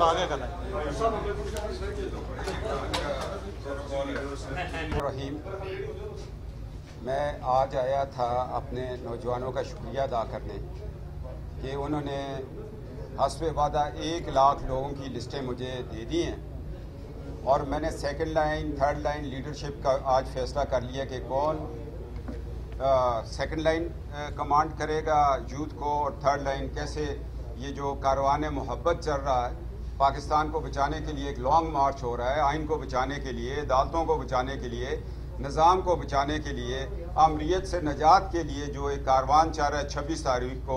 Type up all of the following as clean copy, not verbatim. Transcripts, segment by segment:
रहीम, मैं आज आया था अपने नौजवानों का शुक्रिया अदा करने कि उन्होंने हस्ब वादा 1 लाख लोगों की लिस्टें मुझे दे दी हैं और मैंने second line third line leadership का आज फैसला कर लिया कि कौन सेकंड लाइन कमांड करेगा यूथ को और थर्ड लाइन कैसे ये जो कारवाने मोहब्बत चल रहा है पाकिस्तान को बचाने के लिए एक लॉन्ग मार्च हो रहा है, आइन को बचाने के लिए, अदालतों को बचाने के लिए, निज़ाम को बचाने के लिए, अमलियत से नजात के लिए जो एक कारवान चाह रहा है 26 तारीख को,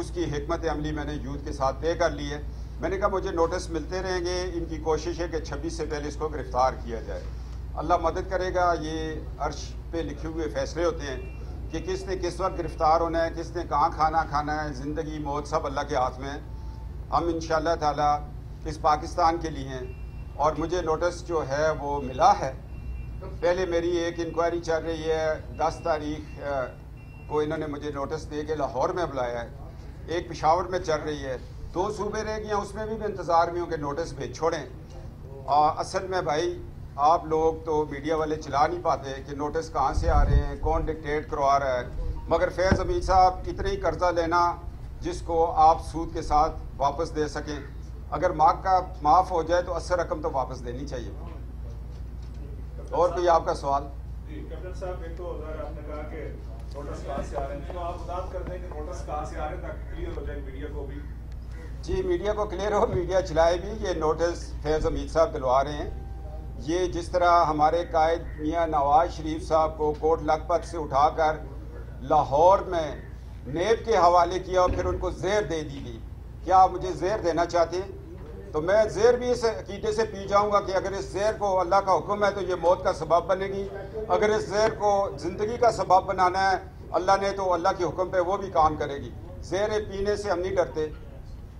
उसकी हिकमत अमली मैंने यूथ के साथ तय कर ली है। मैंने कहा मुझे नोटिस मिलते रहेंगे, इनकी कोशिश है कि 26 से पहले इसको गिरफ्तार किया जाए। अल्लाह मदद करेगा, ये अर्श पे लिखे हुए फैसले होते हैं कि किसने किस वक्त गिरफ़्तार होना है, किसने कहाँ खाना खाना है। ज़िंदगी मौत सब अल्लाह के हाथ में है। हम इंशाअल्लाह ताला इस पाकिस्तान के लिए हैं और मुझे नोटिस जो है वो मिला है। पहले मेरी एक इंक्वायरी चल रही है, 10 तारीख को इन्होंने मुझे नोटिस दे के लाहौर में बुलाया है, एक पेशावर में चल रही है, 2 सूबे रह गए हैं, उसमें भी मैं इंतज़ार में हूँ कि नोटिस भेज छोड़ें। असल में भाई आप लोग तो मीडिया वाले चला नहीं पाते कि नोटिस कहाँ से आ रहे हैं, कौन डिक्टेट करवा रहा है, मगर फैज़ हमीद साहब इतने ही कर्जा लेना जिसको आप सूद के साथ वापस दे सकें। अगर मार्क का माफ़ हो जाए तो 80 रकम तो वापस देनी चाहिए। और कोई आपका सवाल? कैप्टन साहब, एक तो आपने कहा कि नोटिस कहाँ से आ रहे हैं, तो आप उदाहरण कर दें कि नोटिस कहाँ से आ रहे हैं ताकि क्लियर हो जाए मीडिया को भी। जी, मीडिया को क्लियर हो, मीडिया चलाए भी। ये नोटिस फैज़ हमीद साहब दिलवा रहे हैं। ये जिस तरह हमारे कायद मियाँ नवाज शरीफ साहब को कोट लखपत से उठाकर लाहौर में नेब के हवाले किया और फिर उनको ज़ेर दे दी गई। क्या आप मुझे ज़ेर देना चाहते हैं? तो मैं ज़ेर भी इस अकीदे से पी जाऊंगा कि अगर इस ज़ेर को अल्लाह का हुक्म है तो ये मौत का सबब बनेगी, अगर इस ज़ेर को ज़िंदगी का सबब बनाना है अल्लाह ने तो अल्लाह के हुक्म पे वो भी काम करेगी। ज़ेर पीने से हम नहीं डरते।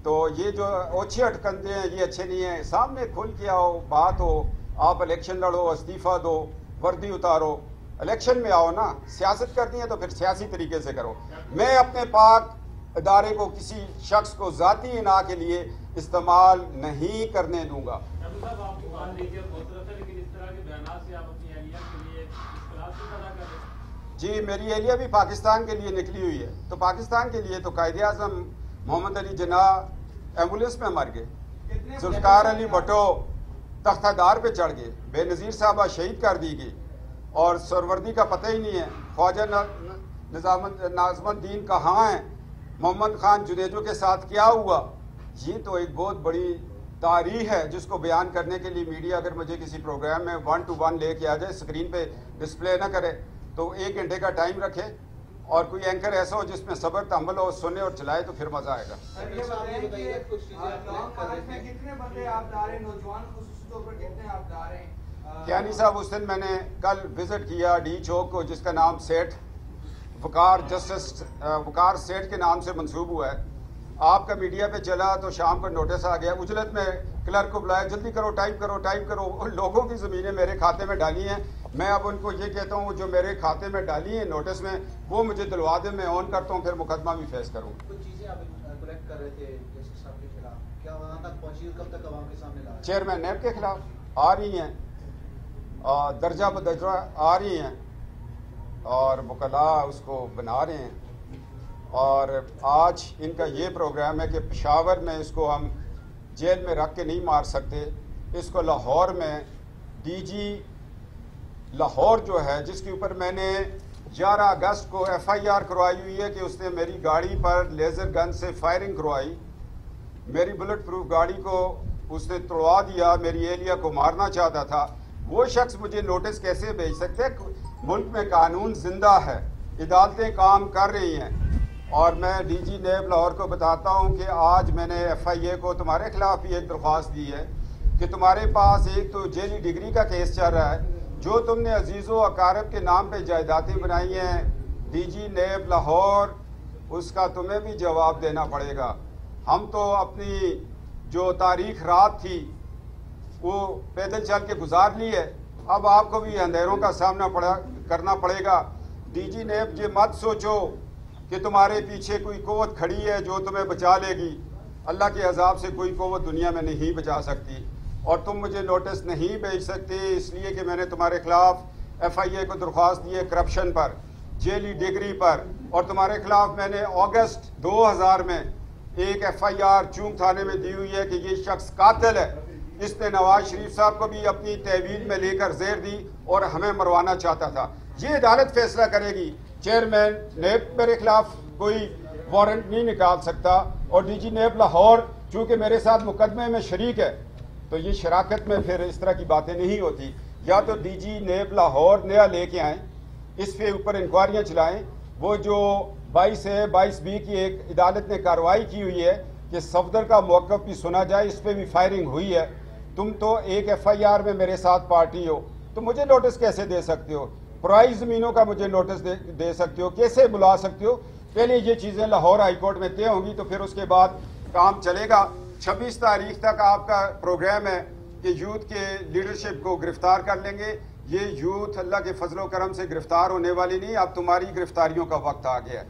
तो ये जो ओछे अटकंदे हैं ये अच्छे नहीं हैं। सामने खुल के आओ, बात हो, आप इलेक्शन लड़ो, इस्तीफ़ा दो, वर्दी उतारो, इलेक्शन में आओ ना। सियासत करनी है तो फिर सियासी तरीके से करो। मैं अपने पाक अदारे को किसी शख्स को ज़ाती इना के लिए इस्तेमाल नहीं करने दूंगा। जी, मेरी एहलिया भी पाकिस्तान के लिए निकली हुई है, तो पाकिस्तान के लिए तो कायदे आज़म मोहम्मद अली जिन्नाह एम्बुलेंस में मर गए, जुल्फिकार अली भुट्टो तख्तादार पे चढ़ गए, बेनज़ीर साहबा शहीद कर दी गई और सरवर्दी का पता ही नहीं है, ख्वाजा नाजमुद्दीन कहाँ हैं, मोहम्मद खान जुनेजो के साथ क्या हुआ। ये तो एक बहुत बड़ी तारीख है जिसको बयान करने के लिए मीडिया अगर मुझे किसी प्रोग्राम में 1-to-1 लेके आ जाए, स्क्रीन पे डिस्प्ले ना करे, तो 1 घंटे का टाइम रखे और कोई एंकर ऐसा हो जिसमें सब्र तहम्मुल हो, सुने और चलाए, तो फिर मज़ा आएगा। यानी साहब उस दिन मैंने कल विज़िट किया D-Chowk को, जिसका नाम सेठ वकार जस्टिस वकार सेठ के नाम से मंसूब हुआ है। आपका मीडिया पे चला तो शाम को नोटिस आ गया, उजलत में क्लर्क को बुलाया, जल्दी करो, टाइप करो। उन लोगों की ज़मीनें मेरे खाते में डाली हैं। मैं अब उनको ये कहता हूँ जो मेरे खाते में डाली हैं नोटिस में, वो मुझे दिलवा दे, मैं ऑन करता हूँ, फिर मुकदमा भी फेस करूँ। चेयरमैन नैब के खिलाफ आ रही हैं, दर्जा बदर्जा आ रही हैं और वकला उसको बना रहे हैं। और आज इनका ये प्रोग्राम है कि पेशावर में इसको हम जेल में रख के नहीं मार सकते, इसको लाहौर में डीजी लाहौर जो है, जिसके ऊपर मैंने 11 अगस्त को FIR करवाई हुई है कि उसने मेरी गाड़ी पर लेज़र गन से फायरिंग करवाई, मेरी बुलेट प्रूफ गाड़ी को उसने तोड़वा दिया, मेरी एहलिया को मारना चाहता था, वो शख्स मुझे नोटिस कैसे भेज सकते? मुल्क में कानून जिंदा है, अदालतें काम कर रही हैं। और मैं DG NAB लाहौर को बताता हूँ कि आज मैंने FIA को तुम्हारे खिलाफ भी एक दरख्वास्त दी है कि तुम्हारे पास एक तो जेली डिग्री का केस चल रहा है, जो तुमने अजीज़ो अकारब के नाम पे जायदादें बनाई हैं, DG NAB लाहौर उसका तुम्हें भी जवाब देना पड़ेगा। हम तो अपनी जो तारीख रात थी वो पैदल चल के गुजार ली है, अब आपको भी अंधेरों का सामना करना पड़ेगा। DG NAB ये मत सोचो कि तुम्हारे पीछे कोई कुव्वत खड़ी है जो तुम्हें बचा लेगी। अल्लाह के अजाब से कोई क़ुव्वत दुनिया में नहीं बचा सकती और तुम मुझे नोटिस नहीं भेज सकते इसलिए कि मैंने तुम्हारे खिलाफ FIA को दरख्वास्त दी है करप्शन पर, जेली डिग्री पर, और तुम्हारे खिलाफ मैंने अगस्त 2000 में एक FIR चूंग थाने में दी हुई है कि ये शख्स कातिल है, इसने नवाज शरीफ साहब को भी अपनी तहवील में लेकर जेर दी और हमें मरवाना चाहता था। ये अदालत फैसला करेगी, चेयरमैन नेब मेरे खिलाफ कोई वारंट नहीं निकाल सकता और DG NAB लाहौर चूंकि मेरे साथ मुकदमे में शरीक है तो ये शराकत में फिर इस तरह की बातें नहीं होती। या तो DG NAB लाहौर नया लेके आए, इस पे ऊपर इंक्वायरियाँ चलाएं। वो जो 22 है 22B की एक अदालत ने कार्रवाई की हुई है कि सफदर का मौक़िफ़ भी सुना जाए, इस पर भी फायरिंग हुई है। तुम तो एक FIR में मेरे साथ पार्टी हो तो मुझे नोटिस कैसे दे सकते हो, प्राइज ज़मीनों का मुझे नोटिस दे सकते हो, कैसे बुला सकते हो। पहले ये चीज़ें लाहौर हाईकोर्ट में तय होंगी तो फिर उसके बाद काम चलेगा। 26 तारीख तक आपका प्रोग्राम है कि यूथ के लीडरशिप को गिरफ्तार कर लेंगे। ये यूथ अल्लाह के फजलो करम से गिरफ्तार होने वाली नहीं, अब तुम्हारी गिरफ्तारियों का वक्त आ गया है।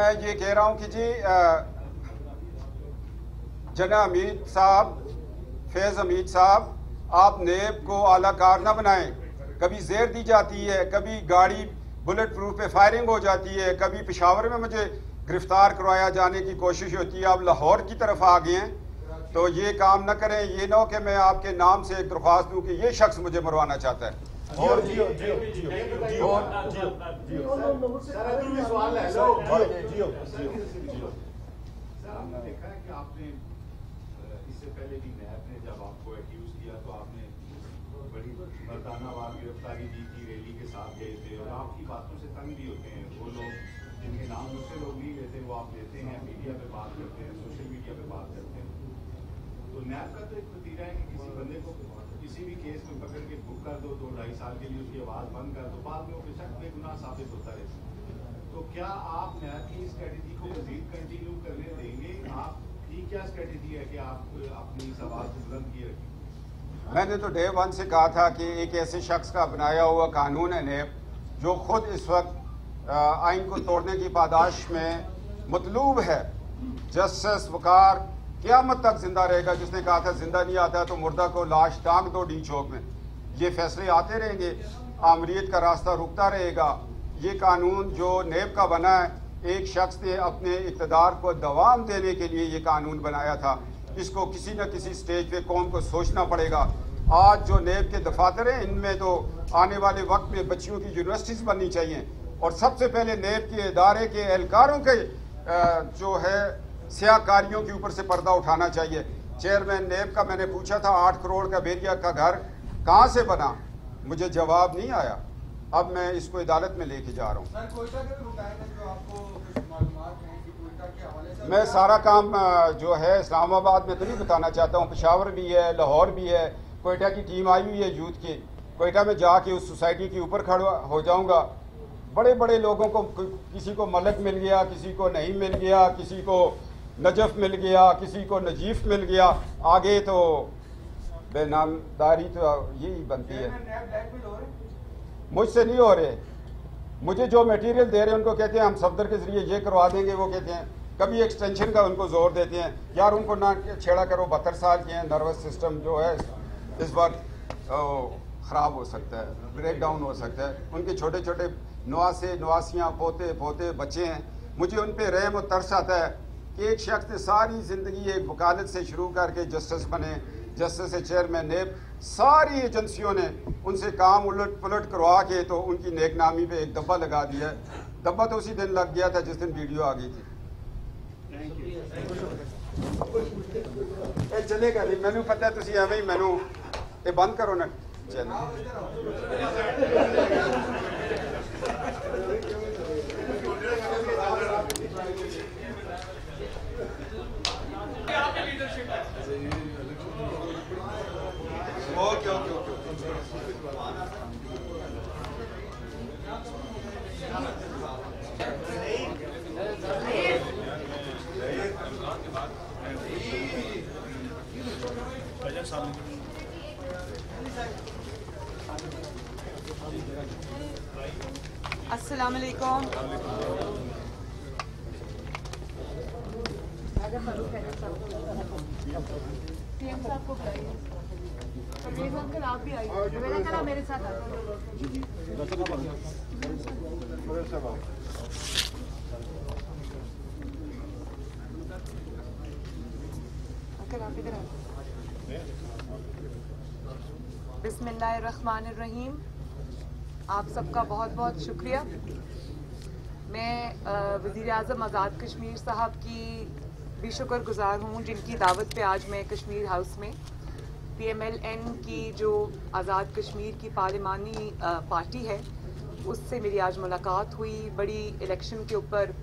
मैं ये कह रहा हूँ कि जी जना हमीद साहब, फैज़ हमीद साहब, आप नेब को आलाकार न बनाएं। कभी जेर दी जाती है, कभी गाड़ी बुलेट प्रूफ पे फायरिंग हो जाती है, कभी पेशावर में मुझे गिरफ्तार करवाया जाने की कोशिश होती है। आप लाहौर की तरफ आ गए हैं तो ये काम न करें। ये ना हो कि मैं आपके नाम से एक दरख्वास्त दूँ कि ये शख्स मुझे मरवाना चाहता है। इससे पहले भी नैब ने जब आपको एक्यूज किया तो आपने बड़ी मर्दानावार गिरफ्तारी दी थी, रैली के साथ गए थे और आपकी बातों से तंग भी होते हैं वो लोग जिनके नाम दूसरे लोग नहीं लेते, वो आप लेते हैं, मीडिया पे बात करते हैं, सोशल मीडिया पे बात करते हैं। तो नैब का तो एक वतीरा है कि किसी बंदे को किसी भी केस में पकड़ के बुक कर दो, 2-2.5 साल के लिए उसकी आवाज़ बंद कर दो, बाद में वो बेशक बेगुनाह साबित होता रहता। तो क्या आप नैब की स्ट्रेटजी को मजीद कंटिन्यू करने देंगे? आप क्या स्ट्रेटजी है कि आप अपनी सवाल से बुलंद किए रखें? मैंने तो डे वन से कहा था कि एक ऐसे शख्स का बनाया हुआ कानून है नैब जो खुद इस वक्त आइन को तोड़ने की पादाश में मतलूब है। जस्टिस वकार क़यामत तक जिंदा रहेगा, जिसने कहा था जिंदा नहीं आता तो मुर्दा को लाश टांग दो D-Chowk में। ये फैसले आते रहेंगे, आमरीत का रास्ता रुकता रहेगा। ये कानून जो नैब का बना है, एक शख्स ने अपने इक़्तिदार को दवाम देने के लिए ये कानून बनाया था। इसको किसी न किसी स्टेज पे कौम को सोचना पड़ेगा। आज जो नैब के दफातर हैं इनमें तो आने वाले वक्त में बच्चियों की यूनिवर्सिटीज़ बननी चाहिए और सबसे पहले नैब के इदारे के एहलकारों के जो है सियाकारियों के ऊपर से पर्दा उठाना चाहिए। चेयरमैन नैब का मैंने पूछा था 8 करोड़ का बेरिया का घर कहाँ से बना, मुझे जवाब नहीं आया। अब मैं इसको अदालत में लेके जा रहा हूँ। मैं सारा काम जो है इस्लामाबाद में तो नहीं बताना चाहता हूँ, पेशावर भी है, लाहौर भी है, कोयटा की टीम आई हुई है यूथ की। कोयटा में जाके उस सोसाइटी के ऊपर खड़ा हो जाऊँगा। बड़े बड़े लोगों को, किसी को मलक मिल गया, किसी को नहीं मिल गया, किसी को नजफ़ मिल गया, किसी को नजीफ मिल गया। आगे तो बेनामदारी तो यही बनती है, मुझसे नहीं हो रहे। मुझे जो मटेरियल दे रहे हैं उनको कहते हैं हम सफदर के ज़रिए ये करवा देंगे, वो कहते हैं कभी एक्सटेंशन का उनको ज़ोर देते हैं। यार उनको ना छेड़ा करो, 72 साल के हैं, नर्वस सिस्टम जो है इस वक्त ख़राब हो सकता है, ब्रेक डाउन हो सकता है। उनके छोटे छोटे नवासे नवासियाँ, पोते पोते बच्चे हैं। मुझे उन पर रहम और तरस आता है कि एक शख्स ने सारी ज़िंदगी एक वकालत से शुरू करके जस्टिस बने, जस्टिस चेयरमैन नैब, सारी एजेंसियों ने उनसे काम उलट पुलट करवा के तो उनकी नेकनामी पे एक धब्बा लगा दिया है। धब्बा तो उसी दिन लग गया था जिस दिन वीडियो आ गई थी। चलेगा जी, मैनू पता तुम एवं ही मैनू ये बंद करो ना चैनल। ओके। अस्सलाम वालेकुम। टीएम साहब को आप भी आइए, मैंने कहा मेरे साथ आप इधर आओ। बिस्मिल्लाहिर्रहमानिर्रहीम। आप सबका बहुत बहुत शुक्रिया। मैं वज़ीर आज़म आज़ाद कश्मीर साहब की भी शुक्रगुज़ार हूँ जिनकी दावत पे आज मैं कश्मीर हाउस में PML-N की जो आज़ाद कश्मीर की पार्लिमानी पार्टी है उससे मेरी आज मुलाकात हुई। बड़ी इलेक्शन के ऊपर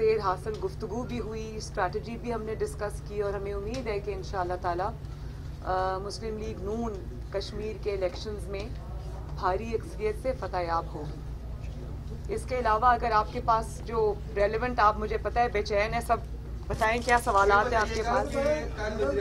सैर हासिल गुफ्तगू भी हुई, स्ट्रैटेजी भी हमने डिस्कस की और हमें उम्मीद है कि इंशाअल्लाह ताला मुस्लिम लीग नून कश्मीर के इलेक्शंस में भारी अक्सरियत से फतहयाब होगी। इसके अलावा अगर आपके पास जो रेलिवेंट, आप मुझे पता है बेचैन है सब, बताएं क्या सवाल आते हैं आपके पास।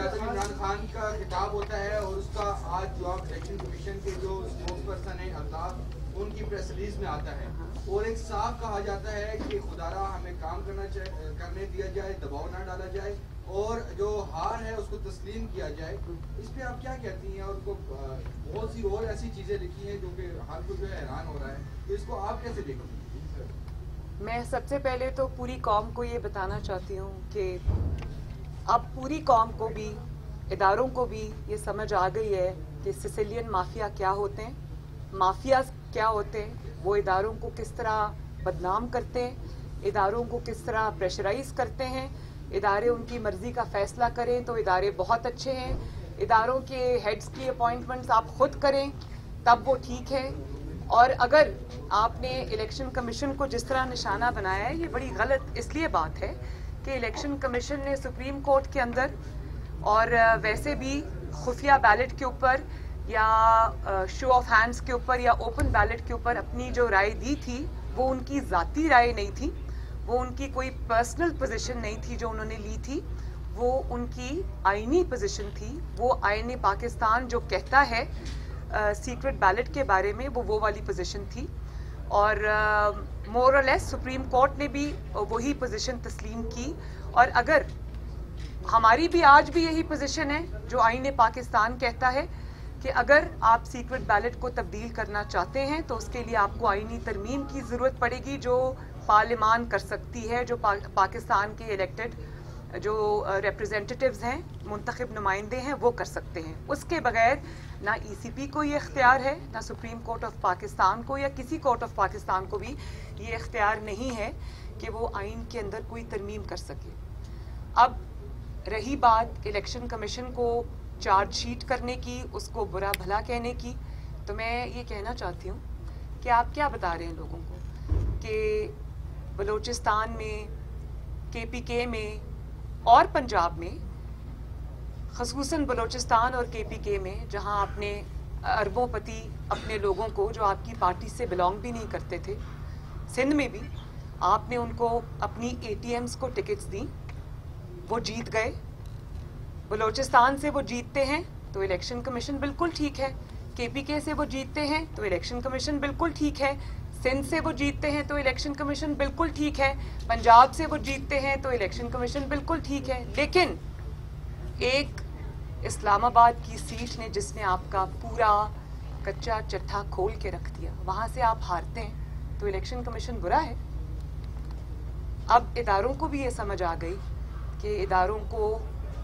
इमरान खान का खिताब होता है और उसका आज जवाब इलेक्शन कमीशन के जो स्पोक्सपर्सन है अल्ताफ उनकी प्रेस रिलीज में आता है और एक साफ कहा जाता है कि खुदारा हमें काम करने दिया जाए, दबाव ना डाला जाए और जो हार है उसको तस्लीम किया जाए। इस पर आप क्या कहती हैं? और उनको बहुत सी और ऐसी चीज़ें लिखी हैं जो कि हाल को जो हैरान हो रहा है, तो इसको आप कैसे देखती हैं? मैं सबसे पहले तो पूरी कौम को ये बताना चाहती हूँ कि अब पूरी कौम को भी, इदारों को भी ये समझ आ गई है कि सिसिलियन माफिया क्या होते हैं, माफिया क्या होते हैं, वो इदारों को किस तरह बदनाम करते हैं, इदारों को किस तरह प्रेशराइज करते हैं, इदारे उनकी मर्ज़ी का फ़ैसला करें तो इदारे बहुत अच्छे हैं, इदारों के हेड्स की अपॉइंटमेंट्स आप ख़ुद करें तब वो ठीक है। और अगर आपने इलेक्शन कमीशन को जिस तरह निशाना बनाया है ये बड़ी गलत इसलिए बात है कि इलेक्शन कमीशन ने सुप्रीम कोर्ट के अंदर और वैसे भी खुफिया बैलेट के ऊपर या शो ऑफ हैंड्स के ऊपर या ओपन बैलेट के ऊपर अपनी जो राय दी थी वो उनकी ज़ाती राय नहीं थी, वो उनकी कोई पर्सनल पोजीशन नहीं थी जो उन्होंने ली थी, वो उनकी आइनी पोजीशन थी। वो आइन पाकिस्तान जो कहता है सीक्रेट बैलेट के बारे में वो वाली पोजीशन थी और मोर और लेस सुप्रीम कोर्ट ने भी वही पोजीशन तस्लीम की। और अगर हमारी भी आज भी यही पोजीशन है जो आइन पाकिस्तान कहता है कि अगर आप सीक्रेट बैलेट को तब्दील करना चाहते हैं तो उसके लिए आपको आइनी तरमीम की ज़रूरत पड़ेगी जो पार्लिमान कर सकती है, जो पाकिस्तान के इलेक्टेड जो रिप्रेजेंटेटिव्स हैं, मुंतखब नुमाइंदे हैं, वो कर सकते हैं। उसके बगैर ना ECP को ये इख्तियार है, ना सुप्रीम कोर्ट ऑफ पाकिस्तान को या किसी कोर्ट ऑफ पाकिस्तान को भी ये इख्तियार नहीं है कि वो आइन के अंदर कोई तरमीम कर सके। अब रही बात इलेक्शन कमीशन को चार्जशीट करने की, उसको बुरा भला कहने की, तो मैं ये कहना चाहती हूँ कि आप क्या बता रहे हैं लोगों को कि बलोचिस्तान में, KPK में और पंजाब में, ख़ुसूसन बलोचिस्तान और KPK में जहाँ आपने अरबोंपति अपने लोगों को जो आपकी पार्टी से बिलोंग भी नहीं करते थे, सिंध में भी आपने उनको अपनी ATMs को टिकट्स दी, वो जीत गए। बलोचिस्तान से वो जीतते हैं तो इलेक्शन कमीशन बिल्कुल ठीक है, KPK से वो जीतते हैं तो इलेक्शन कमीशन बिल्कुल ठीक है, सिंध से वो जीतते हैं तो इलेक्शन कमीशन बिल्कुल ठीक है, पंजाब से वो जीतते हैं तो इलेक्शन कमीशन बिल्कुल ठीक है। लेकिन एक इस्लामाबाद की सीट ने जिसने आपका पूरा कच्चा चट्ठा खोल के रख दिया, वहाँ से आप हारते हैं तो इलेक्शन कमीशन बुरा है। अब इदारों को भी ये समझ आ गई कि इदारों को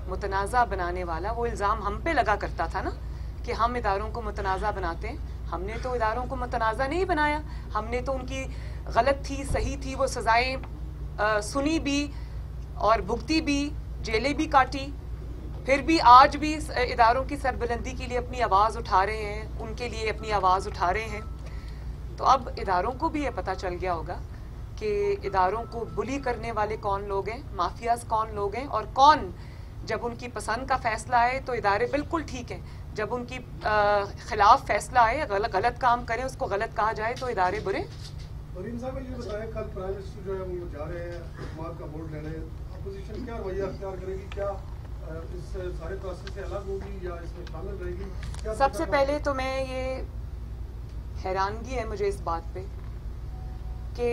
मुतनाज़ा बनाने वाला वो इल्ज़ाम हम पे लगा करता था ना कि हम इदारों को मुतनाज़ा बनाते हैं। हमने तो इदारों को मुतनाज़ा नहीं बनाया, हमने तो उनकी गलत थी सही थी वो सज़ाएं सुनी भी और भुगती भी, जेलें भी काटी, फिर भी आज भी इदारों की सरबुलंदी के लिए अपनी आवाज़ उठा रहे हैं, उनके लिए अपनी आवाज़ उठा रहे हैं। तो अब इदारों को भी ये पता चल गया होगा कि इदारों को बुली करने वाले कौन लोग हैं, माफियाज़ कौन लोग हैं और कौन जब उनकी पसंद का फ़ैसला आए तो इदारे बिल्कुल ठीक हैं, जब उनकी खिलाफ फैसला आए, गलत काम करें, उसको गलत कहा जाए तो इदारे बुरे। नरीन साहब ने ये बताया कल प्राइम मिनिस्टर जो है वो जा रहे हैं हुकूमत का वोट लेने, अपोजिशन क्या रवैया अख्तियार करेगी, क्या इस सारे प्रोसेस से अलग होगी या इसमें शामिल रहेगी? सबसे पहले तो मैं ये हैरानगी है मुझे इस बात पे कि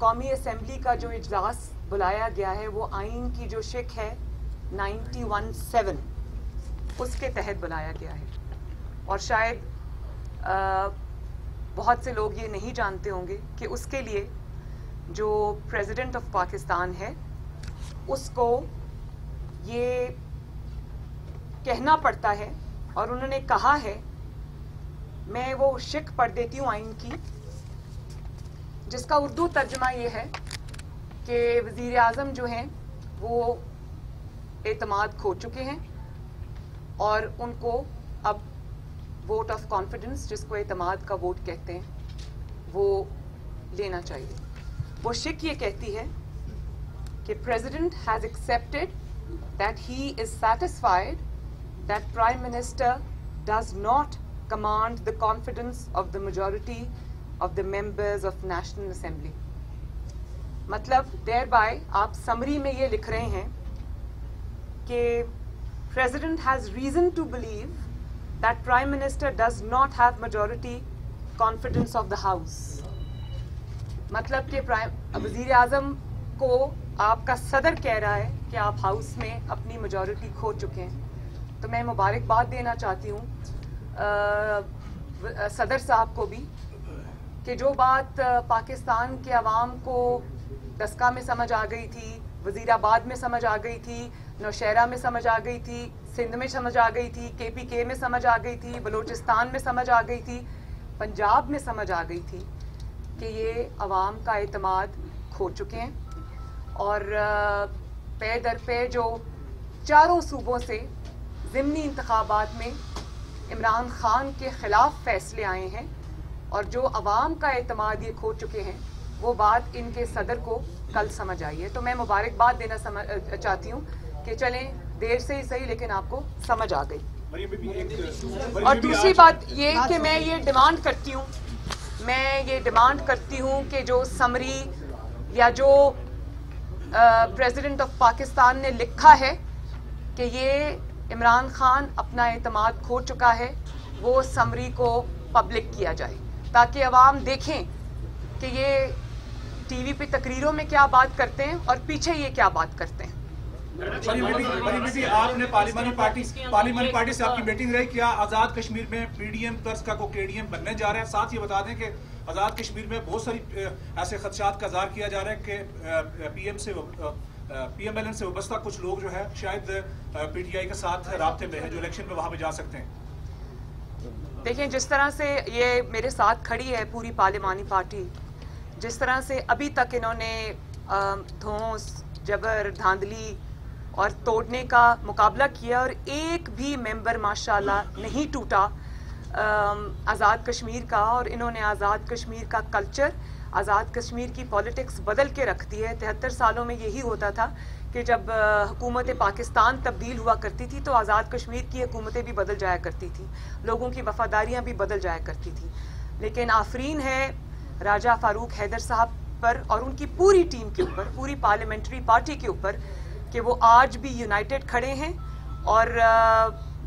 कौमी असम्बली का जो इजलास बुलाया गया है वो आइन की जो शिक है 91(7) उसके तहत बुलाया गया है। और शायद बहुत से लोग ये नहीं जानते होंगे कि उसके लिए जो प्रेसिडेंट ऑफ पाकिस्तान है उसको ये कहना पड़ता है और उन्होंने कहा है, मैं वो शिक पढ़ देती हूँ आइन की, जिसका उर्दू तर्जमा ये है कि वज़ीर आज़म जो हैं वो एतमाद खो चुके हैं और उनको अब वोट ऑफ कॉन्फिडेंस, जिसको एतमाद का वोट कहते हैं, वो लेना चाहिए। वो शिक ये कहती है कि president has accepted that he is satisfied that prime minister does not command the confidence of the majority of the members of national assembly. मतलब thereby आप summary में ये लिख रहे हैं कि president has reason to believe that prime minister does not have majority confidence of the house. मतलब कि वज़ीर आज़म को आपका सदर कह रहा है कि आप हाउस में अपनी मेजॉरिटी खो चुके हैं। तो मैं मुबारकबाद देना चाहती हूँ सदर साहब को भी कि जो बात पाकिस्तान के अवाम को दस्का में समझ आ गई थी, वज़ीराबाद में समझ आ गई थी, नौशहरा में समझ आ गई थी, सिंध में समझ आ गई थी, केपीके में समझ आ गई थी, बलूचिस्तान में समझ आ गई थी, पंजाब में समझ आ गई थी कि ये अवाम का एतमाद खो चुके हैं। और पे दर पे जो चारों सूबों से ज़िमनी इंतखाबात में इमरान ख़ान के ख़िलाफ़ फ़ैसले आए हैं और जो अवाम का एतमाद ये खो चुके हैं, वो बात इनके सदर को कल समझ आई है। तो मैं मुबारकबाद देना चाहती हूँ कि चलें देर से ही सही लेकिन आपको समझ आ गई। और दूसरी बात ये कि मैं ये डिमांड करती हूँ कि जो समरी या जो प्रेसिडेंट ऑफ पाकिस्तान ने लिखा है कि ये इमरान खान अपना एतमाद खो चुका है, वो समरी को पब्लिक किया जाए ताकि अवाम देखें कि ये टीवी पे तकरीरों में क्या बात करते हैं और पीछे ये क्या बात करते हैं। आपने पार्लियामेंट्री पार्टी से आपकी मीटिंग रही, क्या आज़ाद कश्मीर में पीडीएम कर्ज का को केडीएम बनने जा रहा है? साथ ये बता दें कि आज़ाद कश्मीर में बहुत सारी ऐसे खदशात का इजहार किया जा रहा है कि पीएमएलएन से वाबस्ता कुछ लोग जो है शायद पीटीआई के साथ राब्ते में है जो इलेक्शन में वहाँ पर जा सकते हैं। देखिए, जिस तरह से ये मेरे साथ खड़ी है पूरी पार्लियामानी पार्टी, जिस तरह से अभी तक इन्होंने धौंस, जबर, धांधली और तोड़ने का मुकाबला किया और एक भी मेंबर माशाल्लाह नहीं टूटा आज़ाद कश्मीर का। और इन्होंने आज़ाद कश्मीर का कल्चर, आज़ाद कश्मीर की पॉलिटिक्स बदल के रख दी है। 73 सालों में यही होता था कि जब हुकूमत पाकिस्तान तब्दील हुआ करती थी तो आज़ाद कश्मीर की हुकूमतें भी बदल जाया करती थी, लोगों की वफादारियाँ भी बदल जाया करती थी। लेकिन आफरीन है राजा फ़ारूक हैदर साहब पर और उनकी पूरी टीम के ऊपर, पूरी पार्लियामेंट्री पार्टी के ऊपर कि वो आज भी यूनाइटेड खड़े हैं और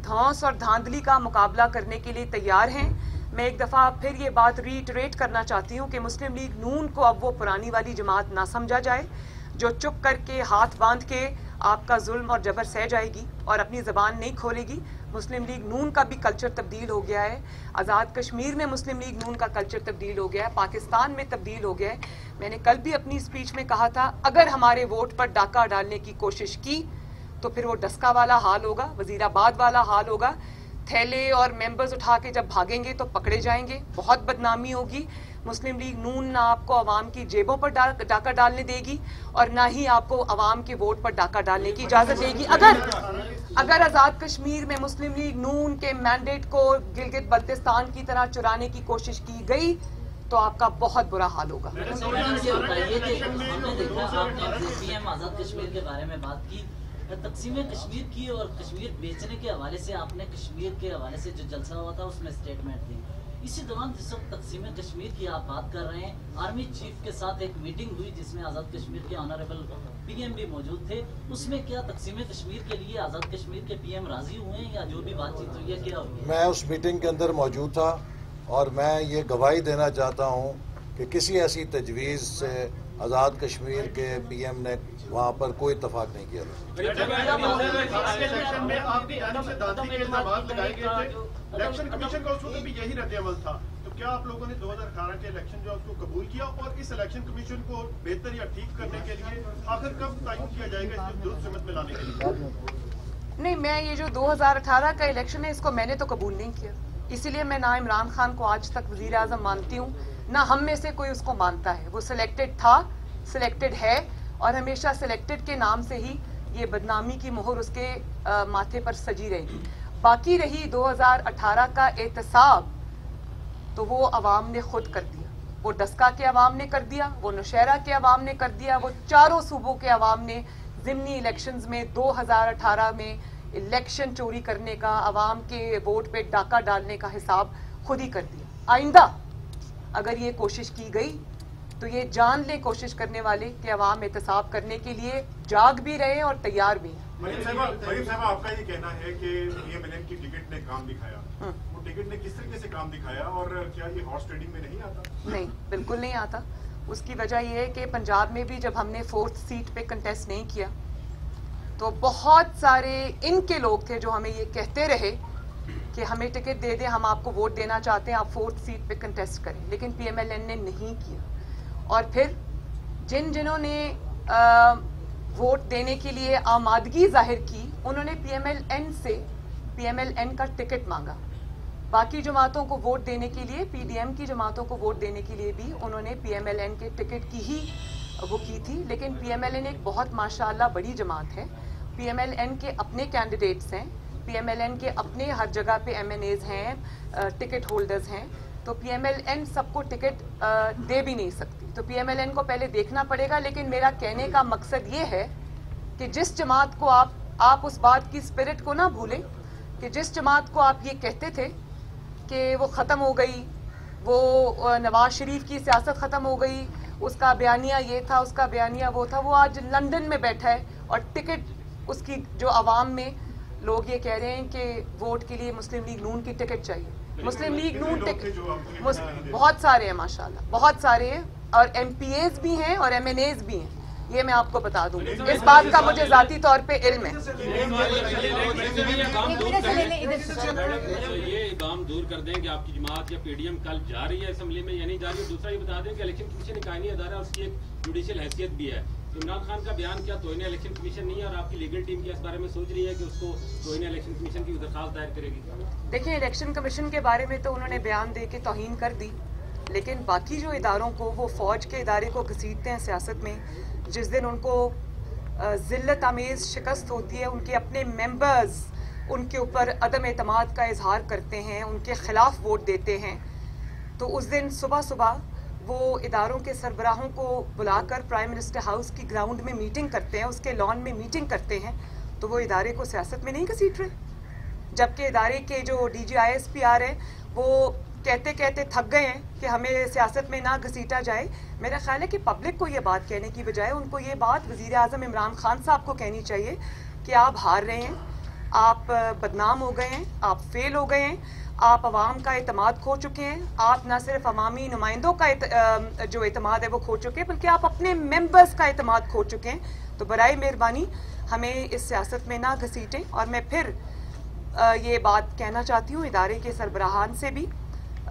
धौंस और धांधली का मुकाबला करने के लिए तैयार हैं। मैं एक दफ़ा फिर ये बात रीटरेट करना चाहती हूँ कि मुस्लिम लीग नून को अब वो पुरानी वाली जमात ना समझा जाए जो चुप करके हाथ बांध के आपका जुल्म और जबर सह जाएगी और अपनी ज़बान नहीं खोलेगी। मुस्लिम लीग नून का भी कल्चर तब्दील हो गया है, आज़ाद कश्मीर में मुस्लिम लीग नून का कल्चर तब्दील हो गया है, पाकिस्तान में तब्दील हो गया है। मैंने कल भी अपनी स्पीच में कहा था, अगर हमारे वोट पर डाका डालने की कोशिश की तो फिर वो डस्का वाला हाल होगा, वज़ीराबाद वाला हाल होगा। थैले और मेंबर्स उठा के जब भागेंगे तो पकड़े जाएंगे, बहुत बदनामी होगी। मुस्लिम लीग नून ना आपको आवाम की जेबों पर डाका डालने देगी और ना ही आपको आवाम के वोट पर डाका डालने की इजाज़त देगी। अगर आज़ाद कश्मीर में मुस्लिम लीग नून के मैंडेट को गिलगित बल्तिस्तान की तरह चुराने की कोशिश की गई तो आपका बहुत बुरा हाल होगा। हमने देखा, आपने पीएम आज़ाद कश्मीर के बारे में बात की, तकसीम कश्मीर की और कश्मीर बेचने के हवाले से आपने कश्मीर के हवाले से जो जलसा हुआ था उसमें स्टेटमेंट दी। इसी दौरान जिस वक्त तकसीम कश्मीर की आप बात कर रहे हैं, आर्मी चीफ के साथ एक मीटिंग हुई जिसमें आज़ाद कश्मीर के ऑनरेबल पीएम भी मौजूद थे। उसमें क्या तकसीम कश्मीर के लिए आज़ाद कश्मीर के पीएम राजी हुए हैं या जो भी बातचीत हुई है क्या हुई? मैं उस मीटिंग के अंदर मौजूद था और मैं ये गवाही देना चाहता हूँ कि किसी ऐसी तजवीज़ से आज़ाद कश्मीर के पीएम ने वहाँ पर कोई इतफाक़ नहीं किया था। क्या आप लोगों ने 2018 के इलेक्शन जो उसको कबूल किया और इस इलेक्शन कमीशन को बेहतर या ठीक करने के लिए आखिर कब तय किया जाएगा इसको समझ में लाने के लिए? नहीं, मैं ये जो 2018 का इलेक्शन है इसको मैंने तो कबूल नहीं किया, इसीलिए मैं ना इमरान खान को आज तक वजीर आजम मानती हूँ, ना हम में से कोई उसको मानता है। वो सिलेक्टेड था, सिलेक्टेड है और हमेशा सिलेक्टेड के नाम से ही ये बदनामी की मोहर उसके माथे पर सजी रहेगी। बाकी रही 2018 का एहतसाब, तो वो अवाम ने खुद कर दिया, वो डस्का के अवाम ने कर दिया, वो नौशहरा के अवाम ने कर दिया, वो चारों सूबों के अवाम ने ज़िमनी इलेक्शंस में 2018 में इलेक्शन चोरी करने का, अवाम के वोट पे डाका डालने का हिसाब खुद ही कर दिया। आइंदा अगर ये कोशिश की गई तो ये जान ले कोशिश करने वाले कि अवाम एहतसाब करने के लिए जाग भी रहे और तैयार भी हैं। आपका ये कहना है कि पीएमएलएन की टिकट ने काम दिखाया, वो टिकट ने किस तरीके से काम दिखाया और क्या ये हॉर्स ट्रेडिंग में नहीं आता? नहीं, बिल्कुल नहीं आता। उसकी वजह ये है कि पंजाब में भी जब हमने 4th सीट पे कंटेस्ट नहीं किया तो बहुत सारे इनके लोग थे जो हमें ये कहते रहे कि हमें टिकट दे दें, हम आपको वोट देना चाहते हैं, आप 4th सीट पर कंटेस्ट करें, लेकिन पीएमएलएन ने नहीं किया। और फिर जिन्होंने वोट देने के लिए आमादगी जाहिर की उन्होंने पीएमएलएन से पीएमएलएन का टिकट मांगा। बाकी जमातों को वोट देने के लिए, पीडीएम की जमातों को वोट देने के लिए भी उन्होंने पीएमएलएन के टिकट की ही वो की थी। लेकिन पीएमएलएन एक बहुत माशाल्लाह बड़ी जमात है, पीएमएलएन के अपने कैंडिडेट्स हैं, पीएमएलएन के अपने हर जगह पे एमएनएज हैं, टिकट होल्डर्स हैं, तो पीएमएलएन सबको टिकट दे भी नहीं सकती। तो पीएमएलएन को पहले देखना पड़ेगा। लेकिन मेरा कहने का मकसद ये है कि जिस जमात को आप उस बात की स्पिरिट को ना भूलें कि जिस जमात को आप ये कहते थे कि वो ख़त्म हो गई, वो नवाज शरीफ की सियासत ख़त्म हो गई, उसका बयानिया ये था, उसका बयानिया वो था, वो आज लंदन में बैठा है और टिकट उसकी जो आवाम में लोग ये कह रहे हैं कि वोट के लिए मुस्लिम लीग नून की टिकट चाहिए। मुस्लिम लीग नून टिकट बहुत सारे हैं माशाल्लाह, बहुत सारे हैं और एमपीएस भी हैं और एमएनएस भी हैं, ये मैं आपको बता दूंगी। इस बात का मुझे जाती तौर पे इल्म है। ये काम दूर कर दें कि आपकी जमात या पीडीएम कल जा रही है असेंबली में या नहीं जा रही है। दूसरा ये बता दें कि इलेक्शन कमीशन कानूनी अदारा है, उसकी एक जुडिशियल हैसियत भी है। इमरान खान का बयान क्या तोहन इलेक्शन कमीशन नहीं है और आपकी लीगल टीम क्या इस बारे में सोच रही है कि उसको तोहन इलेक्शन कमीशन की दरखास्त दायर करेगी? देखिए, इलेक्शन कमीशन के बारे में तो उन्होंने बयान दे के तौहीन कर दी, लेकिन बाकी जो इदारों को, वो फ़ौज के इदारे को घसीटते हैं सियासत में। जिस दिन उनको ज़िल्लत आमेज़ शिकस्त होती है, उनके अपने मेम्बर्स उनके ऊपर अदम एतमाद का इजहार करते हैं, उनके ख़िलाफ़ वोट देते हैं, तो उस दिन सुबह सुबह वो इदारों के सरबराहों को बुलाकर प्राइम मिनिस्टर हाउस की ग्राउंड में मीटिंग करते हैं, उसके लॉन में मीटिंग करते हैं, तो वो इदारे को सियासत में नहीं घसीट रहे। जबकि इदारे के जो DG ISPR हैं वो कहते कहते थक गए हैं कि हमें सियासत में ना घसीटा जाए। मेरा ख्याल है कि पब्लिक को ये बात कहने की बजाय उनको ये बात वज़ीर आज़म इमरान खान साहब को कहनी चाहिए कि आप हार रहे हैं, आप बदनाम हो गए हैं, आप फेल हो गए हैं, आप अवाम का एतमाद खो चुके हैं। आप ना सिर्फ अवामी नुमाइंदों का जो एतमाद है वो खो चुके हैं, बल्कि आप अपने मेंबर्स का एतमाद खो चुके हैं। तो बराए मेहरबानी हमें इस सियासत में ना घसीटें। और मैं फिर ये बात कहना चाहती हूँ इदारे के सरबराहान से भी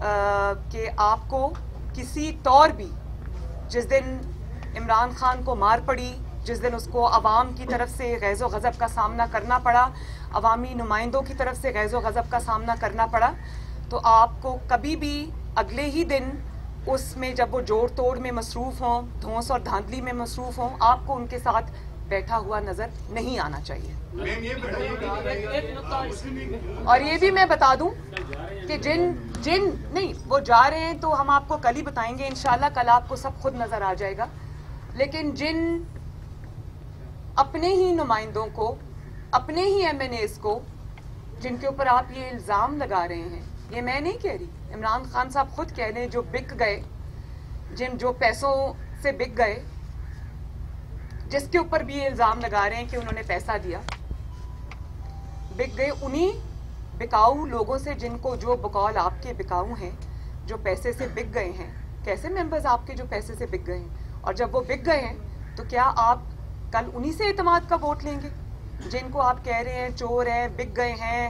कि आपको किसी तौर भी, जिस दिन इमरान खान को मार पड़ी, जिस दिन उसको अवाम की तरफ से गैज़ व गज़ब का सामना करना पड़ा, अवामी नुमाइंदों की तरफ से गैज़ व गज़ब का सामना करना पड़ा, तो आपको कभी भी अगले ही दिन उसमें जब वो जोड़ तोड़ में मसरूफ़ हों, धौंस और धांधली में मसरूफ़ हों, आपको उनके साथ बैठा हुआ नज़र नहीं आना चाहिए। और ये भी मैं बता दूँ कि नहीं वो जा रहे हैं तो हम आपको कल ही बताएँगे इंशाल्लाह, कल आपको सब खुद नज़र आ जाएगा। लेकिन जिन अपने ही नुमाइंदों को, अपने ही एमएनएस को जिनके ऊपर आप ये इल्ज़ाम लगा रहे हैं, ये मैं नहीं कह रही, इमरान खान साहब खुद कह रहे हैं, जो बिक गए, जो पैसों से बिक गए, जिसके ऊपर भी ये इल्ज़ाम लगा रहे हैं कि उन्होंने पैसा दिया, बिक गए उन्हीं बिकाऊ लोगों से जिनको, जो बकौल आपके बिकाऊ हैं, जो पैसे से बिक गए हैं, कैसे मेंबर्स आपके जो पैसे से बिक गए हैं, और जब वो बिक गए हैं तो क्या आप कल उन्हीं से एतमाद का वोट लेंगे जिनको आप कह रहे हैं चोर हैं, बिक गए हैं,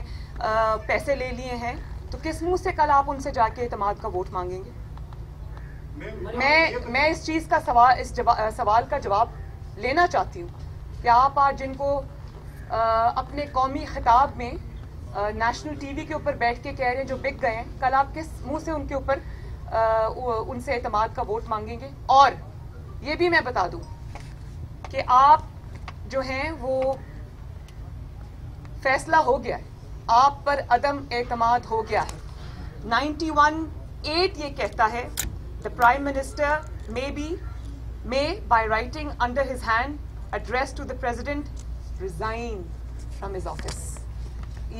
पैसे ले लिए हैं? तो किस मुंह से कल आप उनसे जाके एतमाद का वोट मांगेंगे? मैं इस चीज़ का सवाल, सवाल का जवाब लेना चाहती हूँ कि आप आज जिनको अपने कौमी खिताब में नेशनल टीवी के ऊपर बैठ के कह रहे हैं जो बिक गए हैं, कल आप किस मुंह से उनके ऊपर उनसे एतमाद का वोट मांगेंगे? और ये भी मैं बता दूं कि आप जो हैं वो फैसला हो गया है, आप पर अदम एतमाद हो गया है। 91(8) ये कहता है the prime minister may by writing under his hand address to the president resign from his office.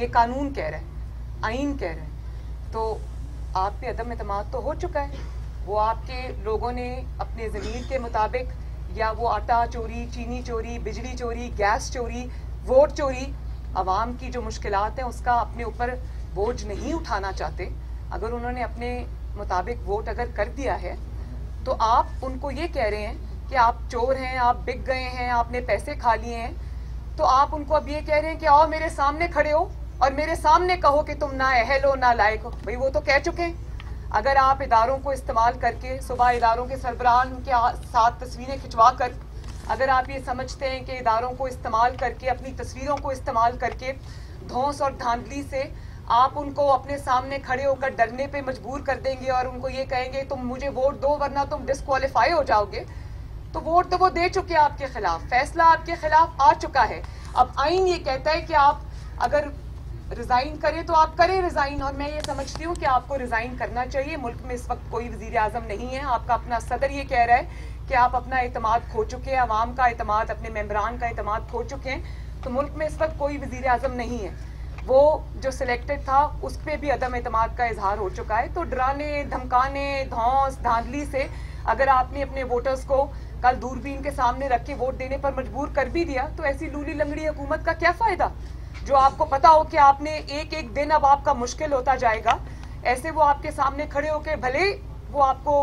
ये कानून कह रहे हैं, आइन कह रहे हैं। तो आप पे अदम एतमाद तो हो चुका है, वो आपके लोगों ने अपने ज़मीर के मुताबिक, या वो आटा चोरी, चीनी चोरी, बिजली चोरी, गैस चोरी, वोट चोरी, आवाम की जो मुश्किलात हैं उसका अपने ऊपर बोझ नहीं उठाना चाहते। अगर उन्होंने अपने मुताबिक वोट अगर कर दिया है तो आप उनको ये कह रहे हैं कि आप चोर हैं, आप बिक गए हैं, आपने पैसे खा लिए हैं। तो आप उनको अब ये कह रहे हैं कि आओ मेरे सामने खड़े हो और मेरे सामने कहो कि तुम ना अहल हो ना लायक हो। भाई वो तो कह चुके हैं। अगर आप इदारों को इस्तेमाल करके, सुबह इदारों के सरबराहान के साथ तस्वीरें खिंचवा कर, अगर आप ये समझते हैं कि इदारों को इस्तेमाल करके, अपनी तस्वीरों को इस्तेमाल करके, धौंस और धांधली से आप उनको अपने सामने खड़े होकर डरने पे मजबूर कर देंगे और उनको ये कहेंगे तुम मुझे वोट दो वरना तुम डिसक्वालीफाई हो जाओगे, तो वोट तो वो दे चुके हैं आपके खिलाफ, फैसला आपके खिलाफ आ चुका है। अब आइन ये कहता है कि आप अगर रिज़ाइन करें तो आप करें रिज़ाइन, और मैं ये समझती हूँ कि आपको रिज़ाइन करना चाहिए। मुल्क में इस वक्त कोई वज़ीर आज़म नहीं है, आपका अपना सदर ये कह रहा है कि आप अपना एतमाद खो चुके हैं, आवाम का एतमाद, अपने मेम्बरान का एतमाद खो चुके हैं। तो मुल्क में इस वक्त कोई वज़ीर आज़म नहीं है, वो जो सिलेक्टेड था उस पर भी अदम एतमाद का इजहार हो चुका है। तो डराने, धमकाने, धौंस, धांधली से अगर आपने अपने वोटर्स को कल दूरबीन के सामने रख के वोट देने पर मजबूर कर भी दिया तो ऐसी लूली लंगड़ी हुकूमत का क्या फ़ायदा, जो आपको पता हो कि आपने एक एक दिन अब आपका मुश्किल होता जाएगा। ऐसे वो आपके सामने खड़े होकर, भले वो आपको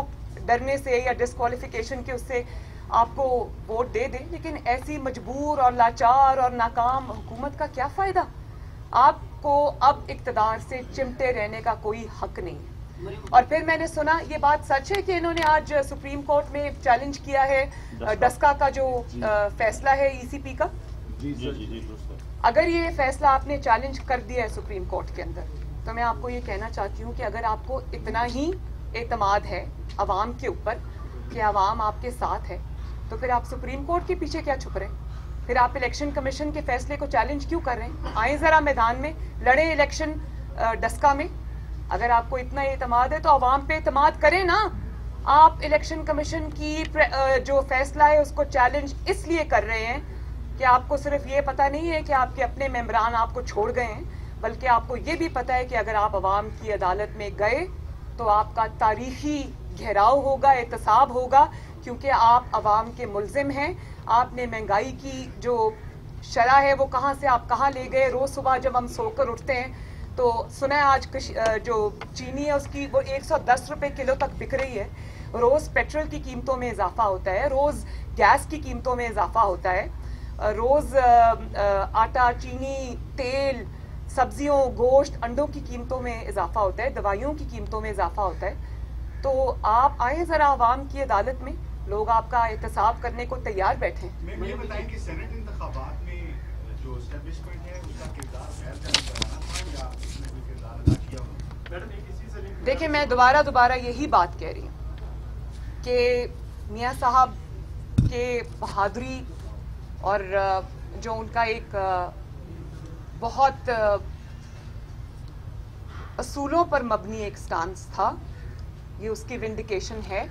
डरने से या डिस्क्वालिफिकेशन के उससे आपको वोट दे दें, लेकिन ऐसी मजबूर और लाचार और नाकाम हुकूमत का क्या फ़ायदा? आपको अब इक़्तिदार से चिमटे रहने का कोई हक नहीं है। और फिर मैंने सुना, ये बात सच है कि इन्होंने आज सुप्रीम कोर्ट में चैलेंज किया है डस्का का जो फैसला है ईसीपी का। अगर ये फैसला आपने चैलेंज कर दिया है सुप्रीम कोर्ट के अंदर, तो मैं आपको ये कहना चाहती हूँ कि अगर आपको इतना ही एतमाद है आवाम के ऊपर कि आवाम आपके साथ है, तो फिर आप सुप्रीम कोर्ट के पीछे क्या छुप रहे हैं? फिर आप इलेक्शन कमीशन के फैसले को चैलेंज क्यों कर रहे हैं? आए ज़रा मैदान में लड़े इलेक्शन डस्का में। अगर आपको इतना एतमाद है तो आवाम पे एतमाद करें ना। आप इलेक्शन कमीशन की जो फैसला है उसको चैलेंज इसलिए कर रहे हैं कि आपको सिर्फ ये पता नहीं है कि आपके अपने मेम्बरान आपको छोड़ गए हैं, बल्कि आपको ये भी पता है कि अगर आप आवाम की अदालत में गए तो आपका तारीखी घेराव होगा, एहतसाब होगा, क्योंकि आप आवाम के मुलजिम हैं। आपने महंगाई की जो शरह है वो कहाँ से आप कहाँ ले गए? रोज़ सुबह जब हम सोकर उठते हैं तो सुना है आज जो चीनी है उसकी वो 110 रुपये किलो तक बिक रही है। रोज़ पेट्रोल की कीमतों में इजाफा होता है, रोज़ गैस की कीमतों में इजाफा होता है, रोज़ आटा, चीनी, तेल, सब्जियों, गोश्त, अंडों की कीमतों में इजाफा होता है, दवाइयों की कीमतों में इजाफा होता है। तो आप आए ज़रा आवाम की अदालत में, लोग आपका एहतसाब करने को तैयार बैठे हैं। देखिए, मैं दोबारा यही बात कह रही हूँ कि मियाँ साहब के बहादुरी और जो उनका एक बहुत असूलों पर मबनी एक स्टांस था, ये उसकी विंडिकेशन है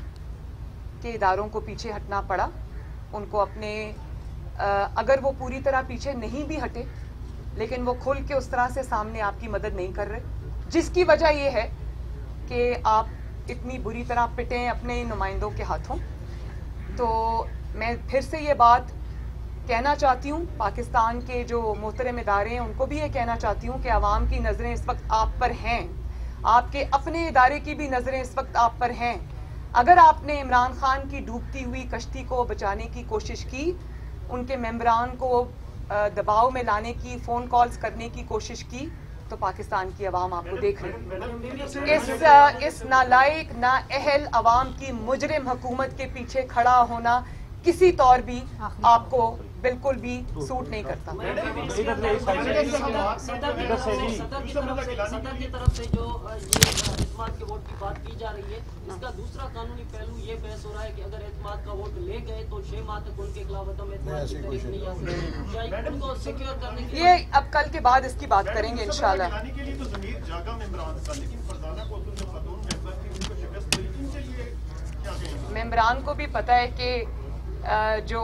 कि इदारों को पीछे हटना पड़ा उनको अपने। अगर वो पूरी तरह पीछे नहीं भी हटे लेकिन वो खुल के उस तरह से सामने आपकी मदद नहीं कर रहे, जिसकी वजह ये है कि आप इतनी बुरी तरह पिटे हैं अपने नुमाइंदों के हाथों। तो मैं फिर से ये बात कहना चाहती हूँ, पाकिस्तान के जो मोहतरम इदारे हैं उनको भी ये कहना चाहती हूँ कि आवाम की नज़रें इस वक्त आप पर हैं, आपके अपने इदारे की भी नज़रें इस वक्त आप पर हैं। अगर आपने इमरान खान की डूबती हुई कश्ती को बचाने की कोशिश की, उनके मेंबरान को दबाव में लाने की, फ़ोन कॉल्स करने की कोशिश की, तो पाकिस्तान की आवाम आपको देख रही है। इस नालायक, नाअहल आवाम की मुजरिम हुकूमत के पीछे खड़ा होना किसी तौर भी आपको बिल्कुल भी सूट नहीं करता। सदर की तरफ से जो एतमाद के वोट की बात की जा रही है, इसका दूसरा कानूनी पहलू ये बहस हो रहा है कि अगर एतमाद का वोट ले गए तो 6 माह तक उनके खिलाफ नहीं। ये अब कल के बाद इसकी बात करेंगे इंशाल्लाह। मेंबरान को भी पता है कि जो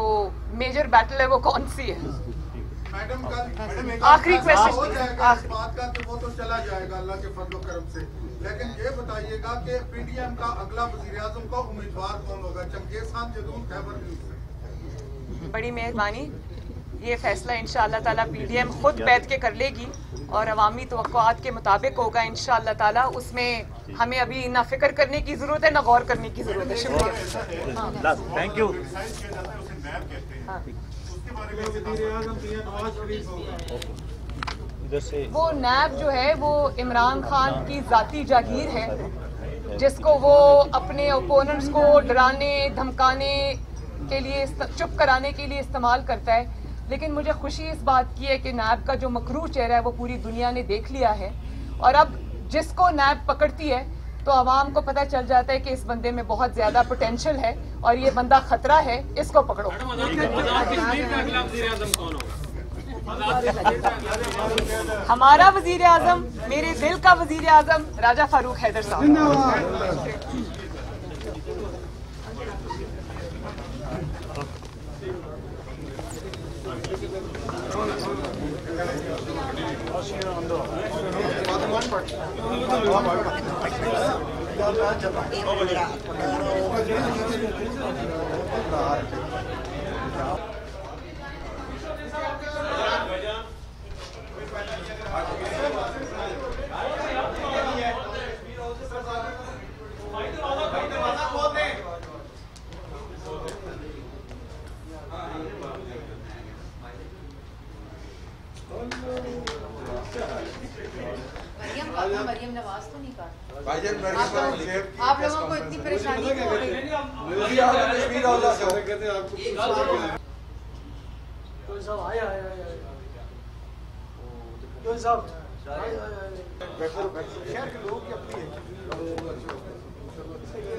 मेजर बैटल है वो कौन सी है। मैडम आखिरी क्वेश्चन बात का तो वो तो चला जाएगा अल्लाह के फजल करम से, लेकिन ये बताइएगा कि पीडीएम का अगला वज़ीर-ए-आज़म का उम्मीदवार कौन होगा? चमकेश खान जदून खैबर। बड़ी मेहरबानी, ये फैसला इंशाल्लाह ताला पीडीएम खुद बैठ के कर लेगी और अवामी तवक्कुआत के मुताबिक होगा इंशाल्लाह ताला। उसमें हमें अभी ना फिक्र करने की ज़रूरत है ना गौर करने की ज़रूरत है। शुक्रिया, थैंक यू। वो नैब जो है वो इमरान खान की ज़ाती जागीर है, जिसको वो अपने ओपोनेंट्स को डराने धमकाने के लिए, चुप कराने के लिए इस्तेमाल करता है। लेकिन मुझे खुशी इस बात की है कि नैब का जो मकरूह चेहरा है वो पूरी दुनिया ने देख लिया है, और अब जिसको नैब पकड़ती है तो आवाम को पता चल जाता है कि इस बंदे में बहुत ज़्यादा पोटेंशियल है और ये बंदा खतरा है, इसको पकड़ो। हमारा वज़ीर आज़म, मेरे दिल का वज़ीर आज़म राजा फ़ारूक हैदर साहब। आप लोगों को इतनी परेशानी हो रही है।